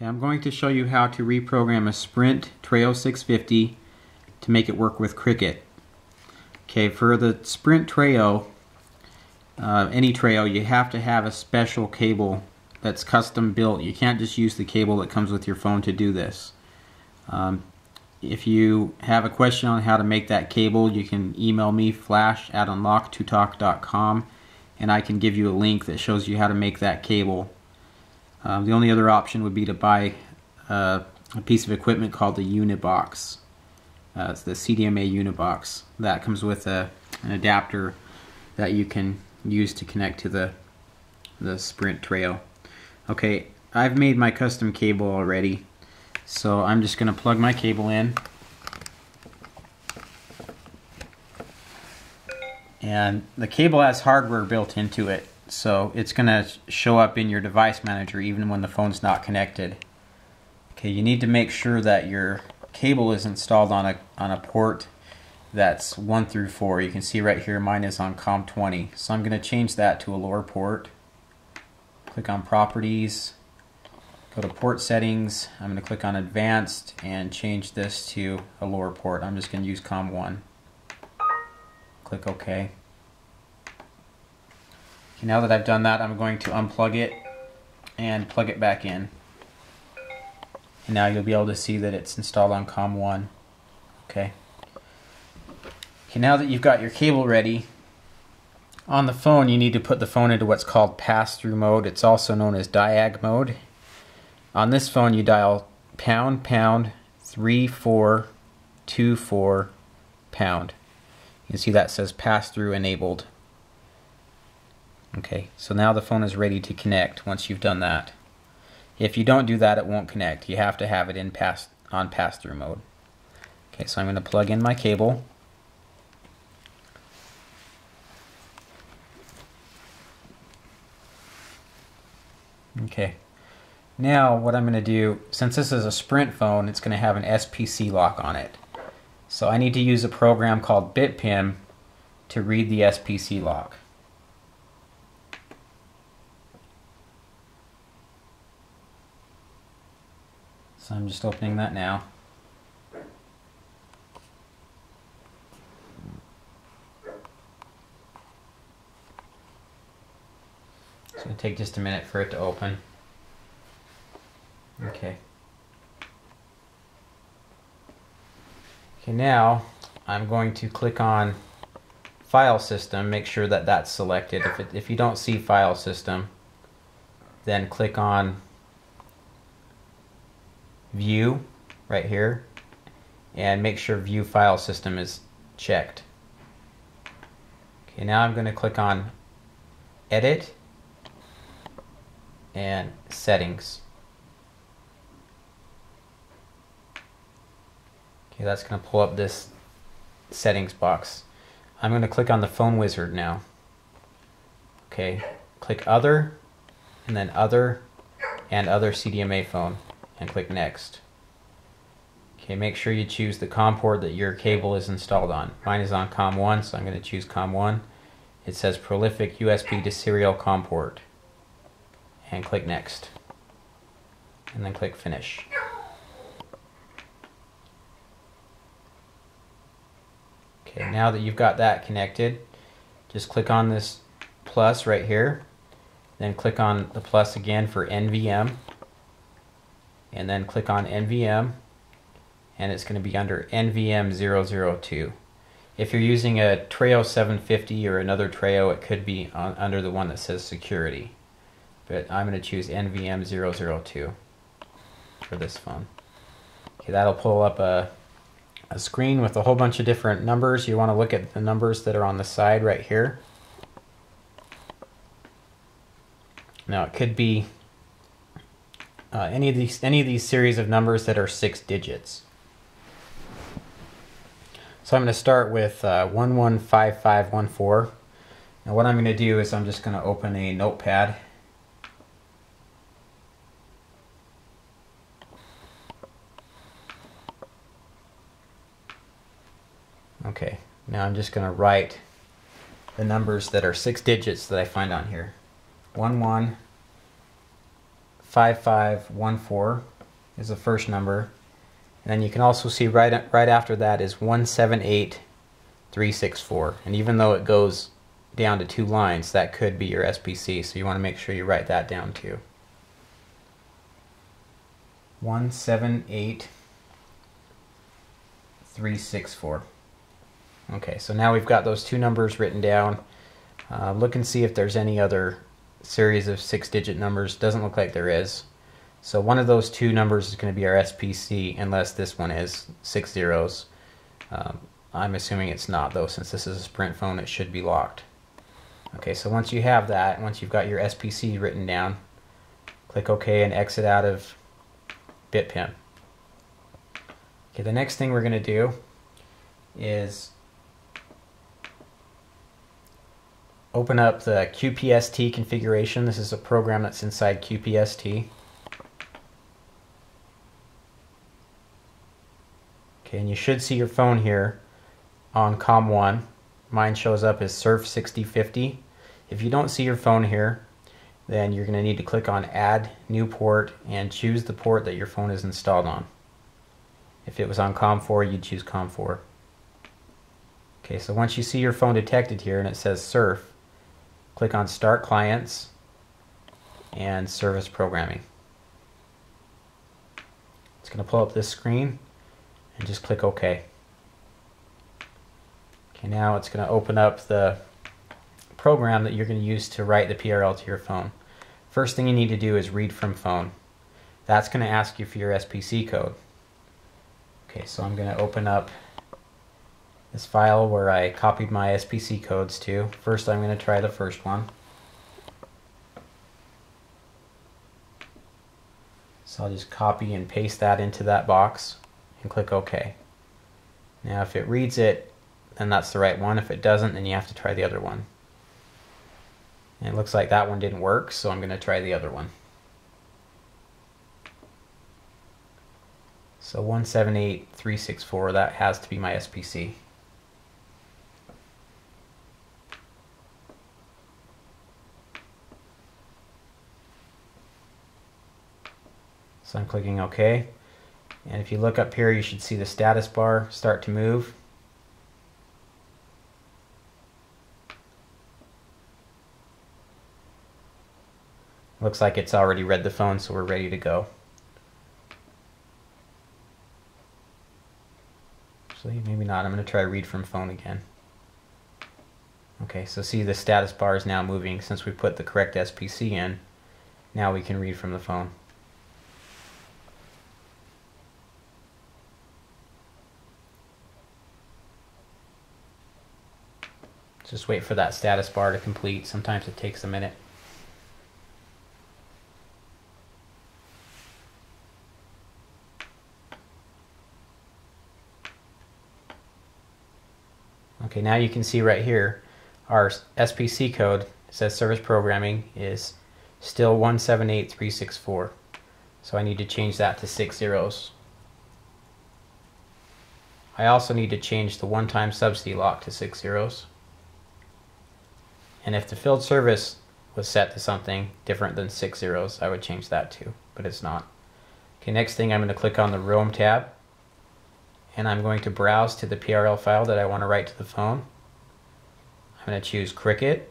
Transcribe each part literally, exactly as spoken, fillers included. Okay, I'm going to show you how to reprogram a Sprint Treo six fifty to make it work with Cricket. Okay, for the Sprint Treo, uh, any Treo, you have to have a special cable that's custom built. You can't just use the cable that comes with your phone to do this. Um, if you have a question on how to make that cable, you can email me, flash at unlock two talk dot com, and I can give you a link that shows you how to make that cable. Um, the only other option would be to buy uh, a piece of equipment called the Unibox. Uh, it's the C D M A Unibox. That comes with a, an adapter that you can use to connect to the, the Sprint Treo. Okay, I've made my custom cable already, so I'm just going to plug my cable in. And the cable has hardware built into it, so it's going to show up in your device manager even when the phone's not connected. Okay, you need to make sure that your cable is installed on a on a port that's one through four. You can see right here mine is on COM twenty, so I'm going to change that to a lower port. Click on Properties, go to Port Settings. I'm going to click on Advanced and change this to a lower port. I'm just going to use COM one. Click OK. Okay, now that I've done that, I'm going to unplug it and plug it back in. And now you'll be able to see that it's installed on COM one. Okay. Okay, now that you've got your cable ready, on the phone you need to put the phone into what's called pass-through mode. It's also known as diag mode. On this phone you dial pound pound three four two four pound. You can see that says pass-through enabled. Okay, so now the phone is ready to connect once you've done that. If you don't do that, it won't connect. You have to have it in pass on pass-through mode. Okay, so I'm going to plug in my cable. Okay, now what I'm going to do, since this is a Sprint phone, it's going to have an S P C lock on it. So I need to use a program called BitPim to read the S P C lock. So I'm just opening that now. It's going to take just a minute for it to open. Okay. Okay, now I'm going to click on File System, make sure that that's selected. If, it, if you don't see File System, then click on View right here and make sure View File System is checked. Okay, now I'm going to click on Edit and Settings. Okay, that's going to pull up this settings box. I'm going to click on the phone wizard now. Okay, click Other and then Other and Other C D M A phone and click Next. Okay, make sure you choose the COM port that your cable is installed on. Mine is on COM one, so I'm going to choose COM one. It says prolific U S B to serial COM port and click Next and then click Finish. Okay, now that you've got that connected, just click on this plus right here, then click on the plus again for N V M, and then click on N V M, and it's going to be under N V M zero zero two. If you're using a Treo seven fifty or another Treo, it could be on, under the one that says security, but I'm going to choose N V M zero zero two for this phone. Okay, that'll pull up a, a screen with a whole bunch of different numbers. You want to look at the numbers that are on the side right here. Now it could be Uh, any of these any of these series of numbers that are six digits. So I'm going to start with uh, one one five five one four. Now what I'm going to do is I'm just going to open a notepad. Okay, now I'm just going to write the numbers that are six digits that I find on here. one one five five one four is the first number. And then you can also see right, right after that is one seven eight three six four. And even though it goes down to two lines, that could be your S P C, so you want to make sure you write that down too. one seven eight three six four. Okay, so now we've got those two numbers written down. Uh, look and see if there's any other series of six-digit numbers. Doesn't look like there is. So one of those two numbers is going to be our S P C, unless this one is six zeros. Um, I'm assuming it's not, though. Since this is a Sprint phone, it should be locked. Okay, so once you have that, once you've got your S P C written down, click OK and exit out of BitPim. Okay, the next thing we're going to do is open up the Q P S T configuration. This is a program that's inside Q P S T. Okay, and you should see your phone here on COM one. Mine shows up as Surf sixty fifty. If you don't see your phone here, then you're going to need to click on Add New Port and choose the port that your phone is installed on. If it was on COM four, you'd choose COM four. Okay, so once you see your phone detected here and it says Surf, click on Start Clients and Service Programming. It's going to pull up this screen. And just click OK. Okay, now it's going to open up the program that you're going to use to write the P R L to your phone. First thing you need to do is read from phone. That's going to ask you for your S P C code. Okay, so I'm going to open up this file where I copied my S P C codes to. First, I'm going to try the first one. So I'll just copy and paste that into that box. And click OK. Now if it reads it, then that's the right one. If it doesn't, then you have to try the other one. And it looks like that one didn't work, so I'm going to try the other one. So one seven eight three six four, that has to be my S P C. So I'm clicking OK. And if you look up here, you should see the status bar start to move. Looks like it's already read the phone, so we're ready to go. Actually, maybe not. I'm going to try read from phone again. Okay, so see the status bar is now moving. Since we put the correct S P C in, now we can read from the phone. Just wait for that status bar to complete. Sometimes it takes a minute. Okay, now you can see right here our S P C code, it says service programming, is still one seven eight three six four. So I need to change that to six zeros. I also need to change the one-time subsidy lock to six zeros. And if the field service was set to something different than six zeros, I would change that too, but it's not. Okay, next thing I'm going to click on the Roam tab, and I'm going to browse to the P R L file that I want to write to the phone. I'm going to choose Cricket,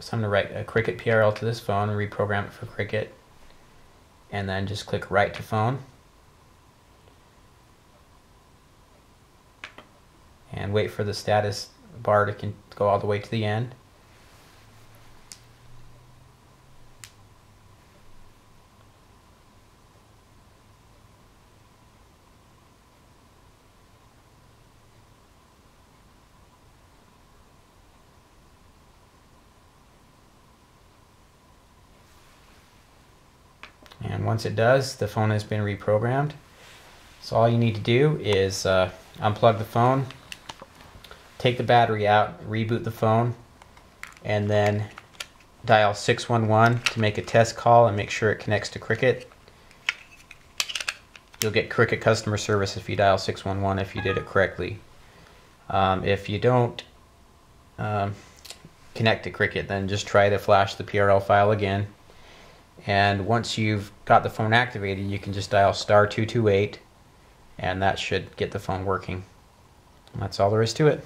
so I'm going to write a Cricket P R L to this phone and reprogram it for Cricket, and then just click Write to Phone, and wait for the status bar to go all the way to the end. And once it does, the phone has been reprogrammed. So all you need to do is uh, unplug the phone, take the battery out, reboot the phone, and then dial six one one to make a test call and make sure it connects to Cricket. You'll get Cricket customer service if you dial six one one if you did it correctly. Um, if you don't um, connect to Cricket, then just try to flash the P R L file again. And once you've got the phone activated, you can just dial star two two eight, and that should get the phone working. And that's all there is to it.